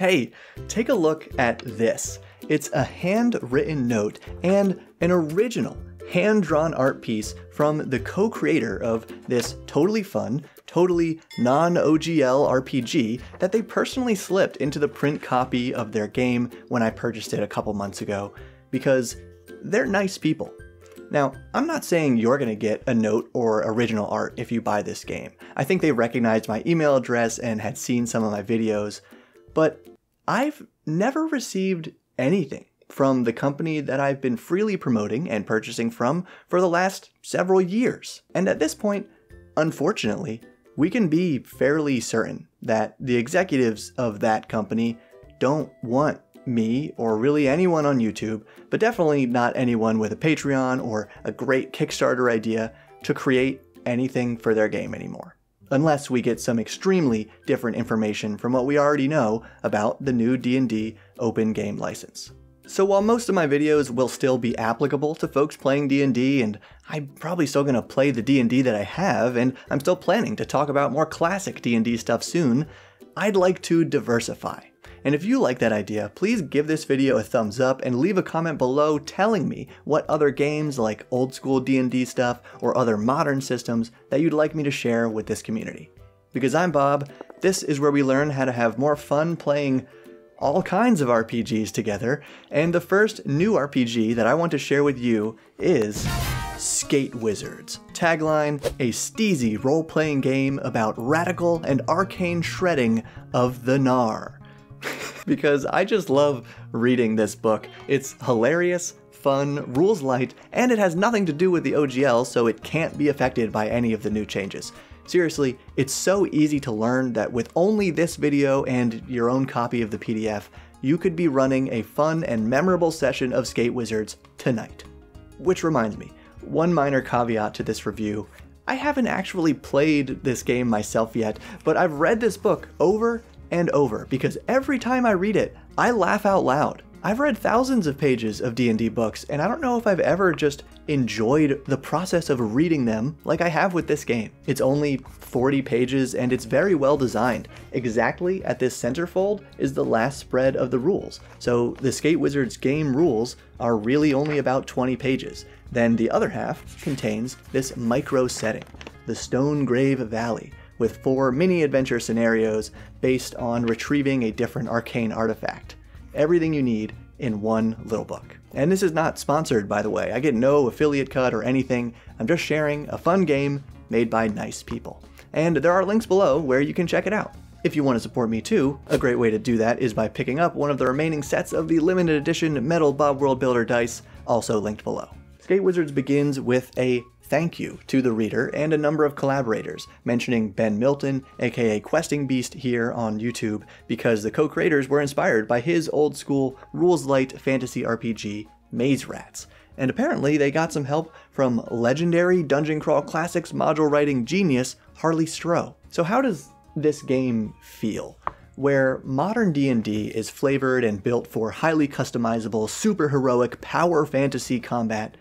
Hey, take a look at this. It's a handwritten note and an original hand-drawn art piece from the co-creator of this totally fun, totally non-OGL RPG that they personally slipped into the print copy of their game when I purchased it a couple months ago, because they're nice people. Now, I'm not saying you're going to get a note or original art if you buy this game. I think they recognized my email address and had seen some of my videos, but I've never received anything from the company that I've been freely promoting and purchasing from for the last several years. And at this point, unfortunately, we can be fairly certain that the executives of that company don't want me or really anyone on YouTube, but definitely not anyone with a Patreon or a great Kickstarter idea to create anything for their game anymore. Unless we get some extremely different information from what we already know about the new D&D open game license. So while most of my videos will still be applicable to folks playing D&D, and I'm probably still going to play the D&D that I have, and I'm still planning to talk about more classic D&D stuff soon, I'd like to diversify. And if you like that idea, please give this video a thumbs up and leave a comment below telling me what other games like old school D&D stuff or other modern systems that you'd like me to share with this community. Because I'm Bob, this is where we learn how to have more fun playing all kinds of RPGs together, and the first new RPG that I want to share with you is Skate Wizards. Tagline, a steezy role-playing game about radical and arcane shredding of the gnar. Because I just love reading this book. It's hilarious, fun, rules light, and it has nothing to do with the OGL, so it can't be affected by any of the new changes. Seriously, it's so easy to learn that with only this video and your own copy of the PDF, you could be running a fun and memorable session of Skate Wizards tonight. Which reminds me, one minor caveat to this review. I haven't actually played this game myself yet, but I've read this book over and over because every time I read it, I laugh out loud. I've read thousands of pages of D&D books, and I don't know if I've ever just enjoyed the process of reading them like I have with this game. It's only 40 pages and it's very well designed. Exactly at this centerfold is the last spread of the rules. So the Skate Wizards game rules are really only about 20 pages. Then the other half contains this micro setting, the Stonegrave Valley, with 4 mini adventure scenarios based on retrieving a different arcane artifact. Everything you need in one little book. And this is not sponsored, by the way. I get no affiliate cut or anything. I'm just sharing a fun game made by nice people. And there are links below where you can check it out. If you want to support me too, a great way to do that is by picking up one of the remaining sets of the limited edition metal Bob World Builder dice, also linked below. Skate Wizards begins with a thank you to the reader and a number of collaborators, mentioning Ben Milton, aka Questing Beast here on YouTube, because the co-creators were inspired by his old school rules light fantasy RPG, Maze Rats. And apparently they got some help from legendary Dungeon Crawl Classics module writing genius, Harley Stroh. So how does this game feel? Where modern D&D is flavored and built for highly customizable, super heroic power fantasy combat,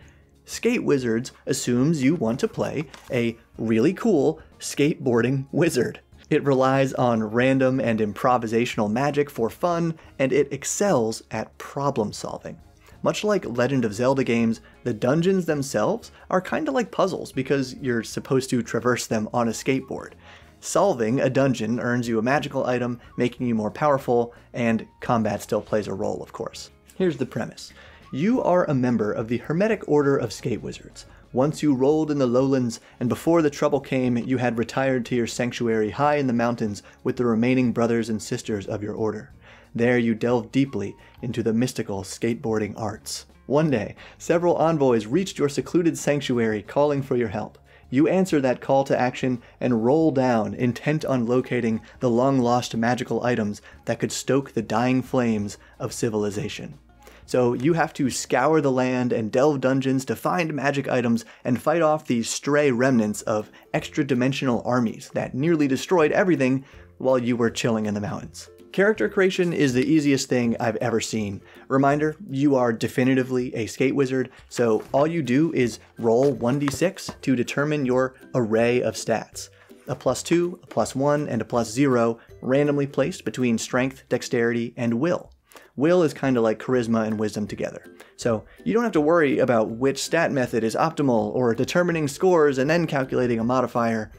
Skate Wizards assumes you want to play a really cool skateboarding wizard. It relies on random and improvisational magic for fun, and it excels at problem solving. Much like Legend of Zelda games, the dungeons themselves are kinda like puzzles because you're supposed to traverse them on a skateboard. Solving a dungeon earns you a magical item, making you more powerful, and combat still plays a role, of course. Here's the premise. You are a member of the Hermetic Order of Skate Wizards. Once you rolled in the lowlands, and before the trouble came, you had retired to your sanctuary high in the mountains with the remaining brothers and sisters of your order. There you delved deeply into the mystical skateboarding arts. One day, several envoys reached your secluded sanctuary calling for your help. You answer that call to action and roll down, intent on locating the long-lost magical items that could stoke the dying flames of civilization. So you have to scour the land and delve dungeons to find magic items and fight off these stray remnants of extra-dimensional armies that nearly destroyed everything while you were chilling in the mountains. Character creation is the easiest thing I've ever seen. Reminder, you are definitively a skate wizard, so all you do is roll 1d6 to determine your array of stats. A +2, a +1, and a +0 randomly placed between strength, dexterity, and will. Will is kind of like charisma and wisdom together. So you don't have to worry about which stat method is optimal or determining scores and then calculating a modifier.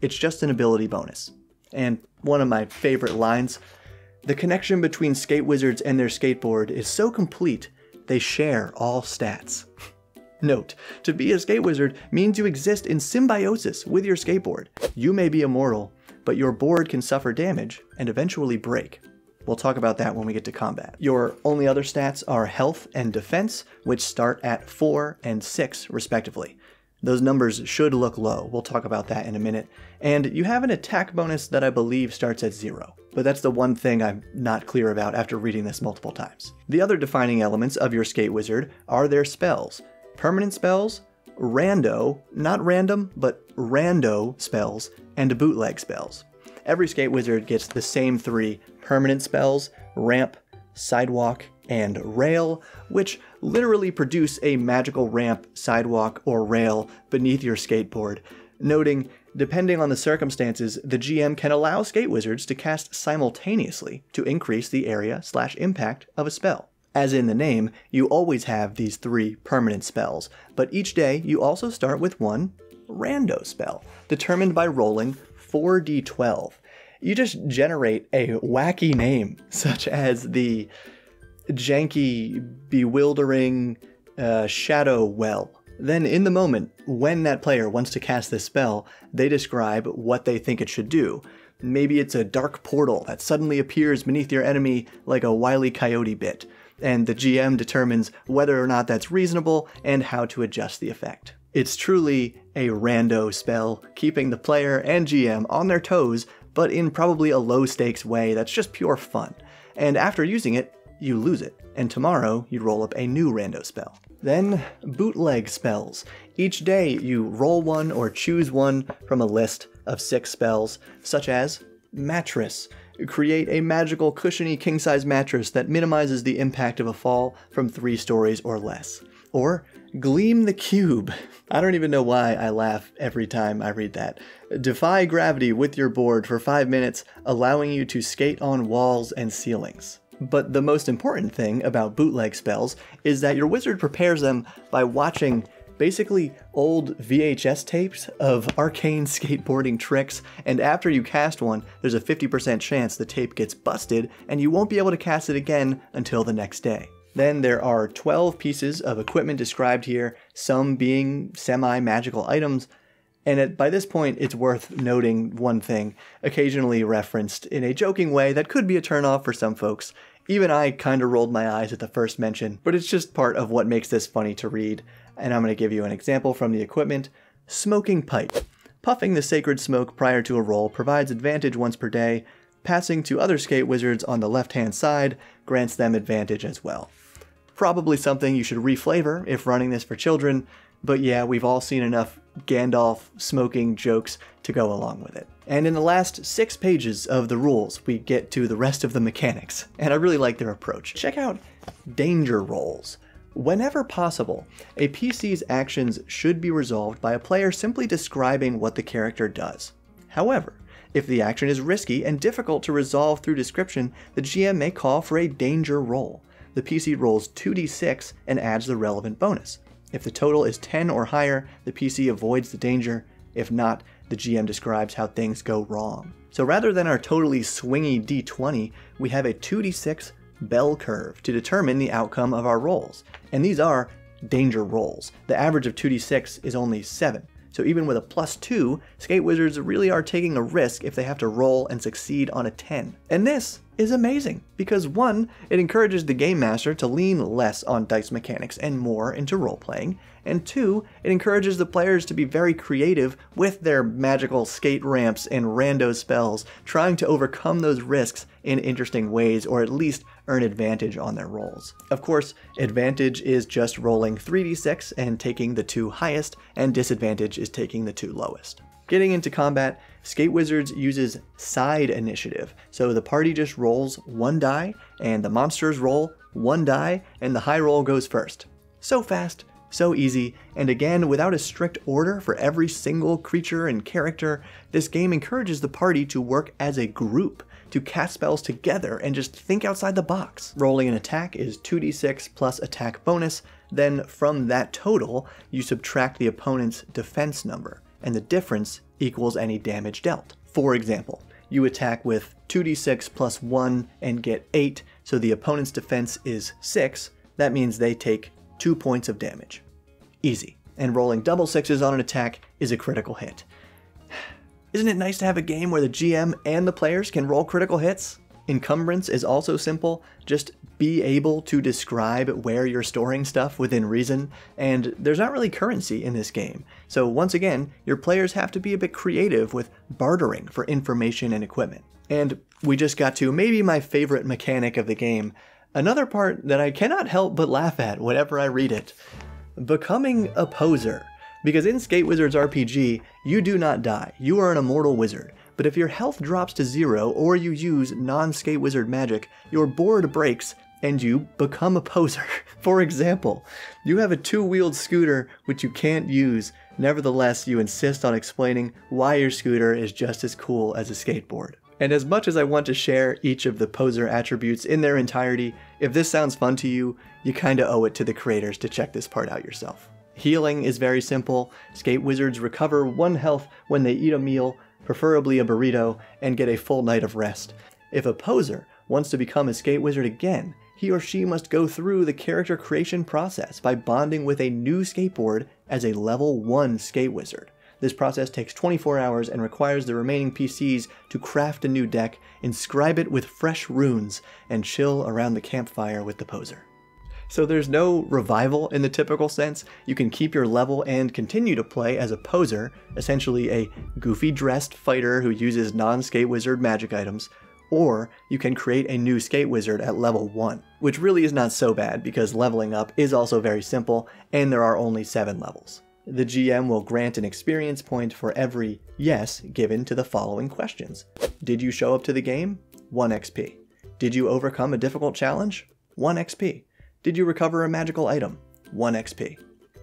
It's just an ability bonus. And one of my favorite lines, the connection between Skate Wizards and their skateboard is so complete, they share all stats. Note, to be a skate wizard means you exist in symbiosis with your skateboard. You may be immortal, but your board can suffer damage and eventually break. We'll talk about that when we get to combat. Your only other stats are health and defense, which start at 4 and 6 respectively. Those numbers should look low, we'll talk about that in a minute. And you have an attack bonus that I believe starts at 0, but that's the one thing I'm not clear about after reading this multiple times. The other defining elements of your skate wizard are their spells. Permanent spells, rando, not random, but rando spells, and bootleg spells. Every skate wizard gets the same 3 permanent spells, ramp, sidewalk, and rail, which literally produce a magical ramp, sidewalk, or rail beneath your skateboard. Noting, depending on the circumstances, the GM can allow skate wizards to cast simultaneously to increase the area/impact of a spell. As in the name, you always have these 3 permanent spells, but each day you also start with 1 rando spell, determined by rolling 4d12. You just generate a wacky name, such as the janky, bewildering Shadow Well. Then in the moment, when that player wants to cast this spell, they describe what they think it should do. Maybe it's a dark portal that suddenly appears beneath your enemy like a wily coyote bit, and the GM determines whether or not that's reasonable and how to adjust the effect. It's truly a rando spell, keeping the player and GM on their toes, but in probably a low-stakes way that's just pure fun. And after using it, you lose it, and tomorrow you roll up a new rando spell. Then, bootleg spells. Each day you roll one or choose one from a list of 6 spells, such as mattress. Create a magical, cushiony, king-size mattress that minimizes the impact of a fall from 3 stories or less. Or, Gleam the Cube. I don't even know why I laugh every time I read that. Defy gravity with your board for 5 minutes, allowing you to skate on walls and ceilings. But the most important thing about bootleg spells is that your wizard prepares them by watching basically old VHS tapes of arcane skateboarding tricks, and after you cast one, there's a 50% chance the tape gets busted and you won't be able to cast it again until the next day. Then there are 12 pieces of equipment described here, some being semi-magical items, and by this point it's worth noting one thing, occasionally referenced in a joking way that could be a turnoff for some folks. Even I kinda rolled my eyes at the first mention, but it's just part of what makes this funny to read. And I'm going to give you an example from the equipment. Smoking pipe. Puffing the sacred smoke prior to a roll provides advantage once per day. Passing to other skate wizards on the left-hand side grants them advantage as well. Probably something you should reflavor if running this for children, but yeah, we've all seen enough Gandalf smoking jokes to go along with it. And in the last 6 pages of the rules, we get to the rest of the mechanics, and I really like their approach. Check out danger rolls. Whenever possible, a PC's actions should be resolved by a player simply describing what the character does. However, if the action is risky and difficult to resolve through description, the GM may call for a danger roll. The PC rolls 2d6 and adds the relevant bonus. If the total is 10 or higher, the PC avoids the danger. If not, the GM describes how things go wrong. So rather than our totally swingy d20, we have a 2d6 bell curve to determine the outcome of our rolls. And these are danger rolls. The average of 2d6 is only 7. So even with a +2, skate wizards really are taking a risk if they have to roll and succeed on a 10. And this is amazing because 1, it encourages the game master to lean less on dice mechanics and more into role playing, and 2, it encourages the players to be very creative with their magical skate ramps and rando spells, trying to overcome those risks in interesting ways or at least earn advantage on their rolls. Of course, advantage is just rolling 3d6 and taking the 2 highest, and disadvantage is taking the 2 lowest. Getting into combat, Skate Wizards uses side initiative, so the party just rolls 1 die, and the monsters roll 1 die, and the high roll goes first. So fast, so easy, and again, without a strict order for every single creature and character, this game encourages the party to work as a group, to cast spells together and just think outside the box. Rolling an attack is 2d6 plus attack bonus, then from that total, you subtract the opponent's defense number, and the difference equals any damage dealt. For example, you attack with 2d6 plus 1 and get 8, so the opponent's defense is 6, that means they take 2 points of damage. Easy. And rolling double sixes on an attack is a critical hit. Isn't it nice to have a game where the GM and the players can roll critical hits? Encumbrance is also simple, just be able to describe where you're storing stuff within reason, and there's not really currency in this game. So once again, your players have to be a bit creative with bartering for information and equipment. And we just got to maybe my favorite mechanic of the game, another part that I cannot help but laugh at whenever I read it. Becoming a poser. Because in Skate Wizards RPG, you do not die, you are an immortal wizard, but if your health drops to 0 or you use non-Skate Wizard magic, your board breaks and you become a poser. For example, you have a two-wheeled scooter which you can't use, nevertheless you insist on explaining why your scooter is just as cool as a skateboard. And as much as I want to share each of the poser attributes in their entirety, if this sounds fun to you, you kinda owe it to the creators to check this part out yourself. Healing is very simple. Skate Wizards recover 1 health when they eat a meal, preferably a burrito, and get a full night of rest. If a poser wants to become a Skate Wizard again, he or she must go through the character creation process by bonding with a new skateboard as a level 1 Skate Wizard. This process takes 24 hours and requires the remaining PCs to craft a new deck, inscribe it with fresh runes, and chill around the campfire with the poser. So there's no revival in the typical sense. You can keep your level and continue to play as a poser, essentially a goofy dressed fighter who uses non-Skate Wizard magic items, or you can create a new Skate Wizard at level 1, which really is not so bad because leveling up is also very simple and there are only 7 levels. The GM will grant an experience point for every yes given to the following questions. Did you show up to the game? 1 XP. Did you overcome a difficult challenge? 1 XP. Did you recover a magical item? 1 XP.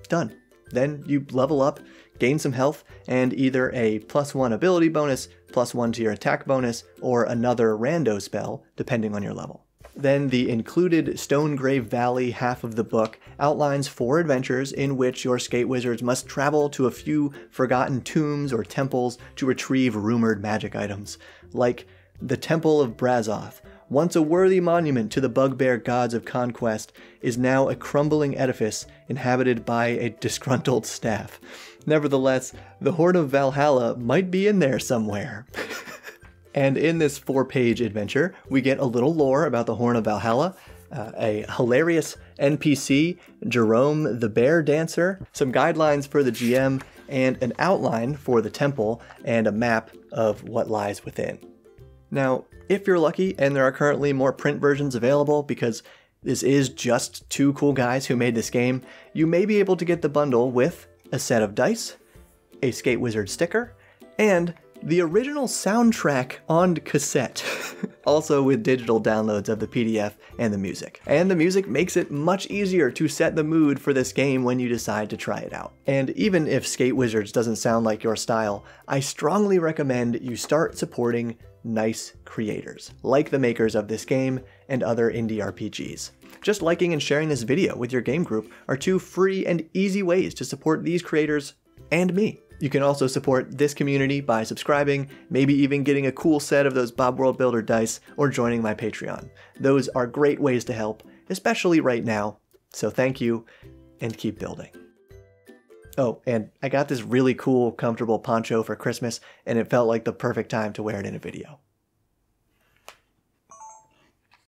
Done. Then you level up, gain some health, and either a +1 ability bonus, +1 to your attack bonus, or another rando spell, depending on your level. Then the included Stonegrave Valley half of the book outlines 4 adventures in which your Skate Wizards must travel to a few forgotten tombs or temples to retrieve rumored magic items, like the Temple of Brazoth. Once a worthy monument to the bugbear gods of conquest, is now a crumbling edifice inhabited by a disgruntled staff. Nevertheless, the Horn of Valhalla might be in there somewhere. And in this 4-page adventure, we get a little lore about the Horn of Valhalla, a hilarious NPC, Jerome the Bear Dancer, some guidelines for the GM, and an outline for the temple, and a map of what lies within. Now, if you're lucky, and there are currently more print versions available because this is just 2 cool guys who made this game, you may be able to get the bundle with a set of dice, a Skate Wizard sticker, and the original soundtrack on cassette, also with digital downloads of the PDF and the music. And the music makes it much easier to set the mood for this game when you decide to try it out. And even if Skate Wizards doesn't sound like your style, I strongly recommend you start supporting nice creators, like the makers of this game and other indie RPGs. Just liking and sharing this video with your game group are 2 free and easy ways to support these creators and me. You can also support this community by subscribing, maybe even getting a cool set of those Bob World Builder dice or joining my Patreon. Those are great ways to help, especially right now. So thank you and keep building. Oh, and I got this really cool, comfortable poncho for Christmas, and it felt like the perfect time to wear it in a video.